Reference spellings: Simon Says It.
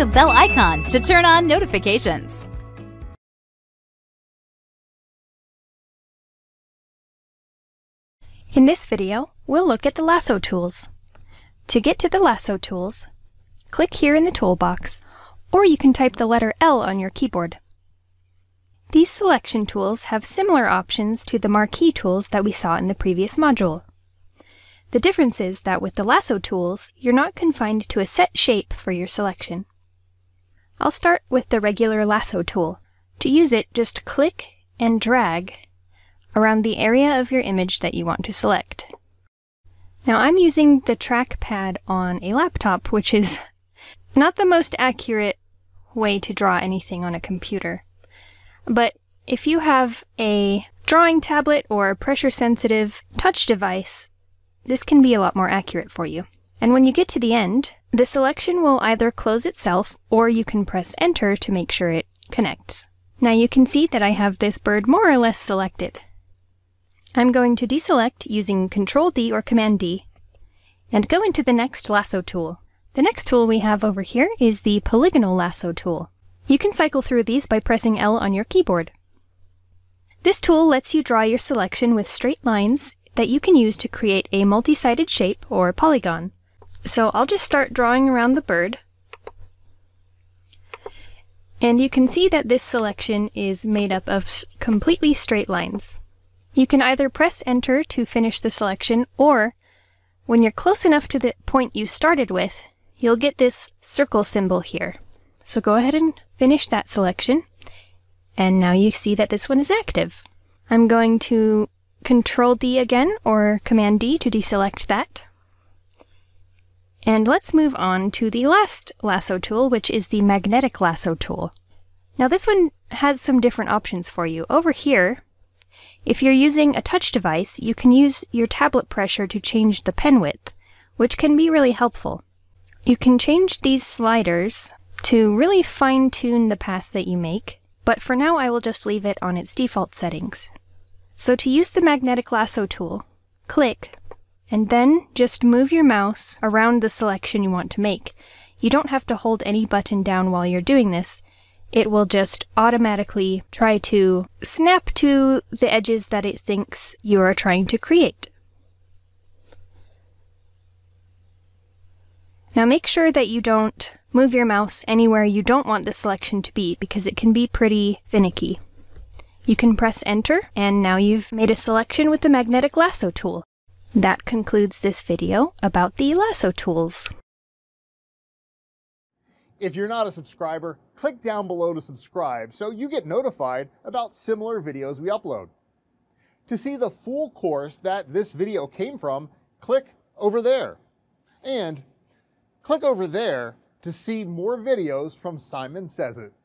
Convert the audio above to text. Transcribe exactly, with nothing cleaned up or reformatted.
the bell icon to turn on notifications. In this video, we'll look at the lasso tools. To get to the lasso tools, click here in the toolbox, or you can type the letter L on your keyboard. These selection tools have similar options to the marquee tools that we saw in the previous module. The difference is that with the lasso tools, you're not confined to a set shape for your selection. I'll start with the regular lasso tool. To use it, just click and drag around the area of your image that you want to select. Now I'm using the trackpad on a laptop, which is not the most accurate way to draw anything on a computer. But if you have a drawing tablet or a pressure-sensitive touch device, this can be a lot more accurate for you. And when you get to the end, the selection will either close itself or you can press enter to make sure it connects. Now you can see that I have this bird more or less selected. I'm going to deselect using control D or command D and go into the next lasso tool. The next tool we have over here is the polygonal lasso tool. You can cycle through these by pressing L on your keyboard. This tool lets you draw your selection with straight lines that you can use to create a multi-sided shape or polygon. So I'll just start drawing around the bird. And you can see that this selection is made up of completely straight lines. You can either press enter to finish the selection, or when you're close enough to the point you started with, you'll get this circle symbol here. So go ahead and finish that selection. And now you see that this one is active. I'm going to control D again, or command D to deselect that. And let's move on to the last lasso tool, which is the magnetic lasso tool. Now this one has some different options for you. Over here, if you're using a touch device, you can use your tablet pressure to change the pen width, which can be really helpful. You can change these sliders to really fine-tune the path that you make, but for now I will just leave it on its default settings. So to use the magnetic lasso tool, click, and then just move your mouse around the selection you want to make. You don't have to hold any button down while you're doing this. It will just automatically try to snap to the edges that it thinks you are trying to create. Now make sure that you don't move your mouse anywhere you don't want the selection to be, because it can be pretty finicky. You can press enter, and now you've made a selection with the magnetic lasso tool. That concludes this video about the lasso tools. If you're not a subscriber, click down below to subscribe so you get notified about similar videos we upload. To see the full course that this video came from, click over there. And click over there to see more videos from Simon Says It.